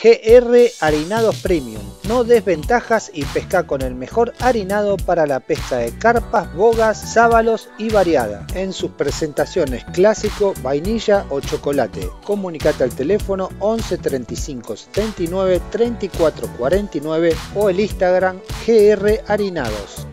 GR Harinados Premium, no desventajas y pesca con el mejor harinado para la pesca de carpas, bogas, sábalos y variada, en sus presentaciones clásico, vainilla o chocolate. Comunicate al teléfono 11 35 79 34 49 o el Instagram GR Harinados.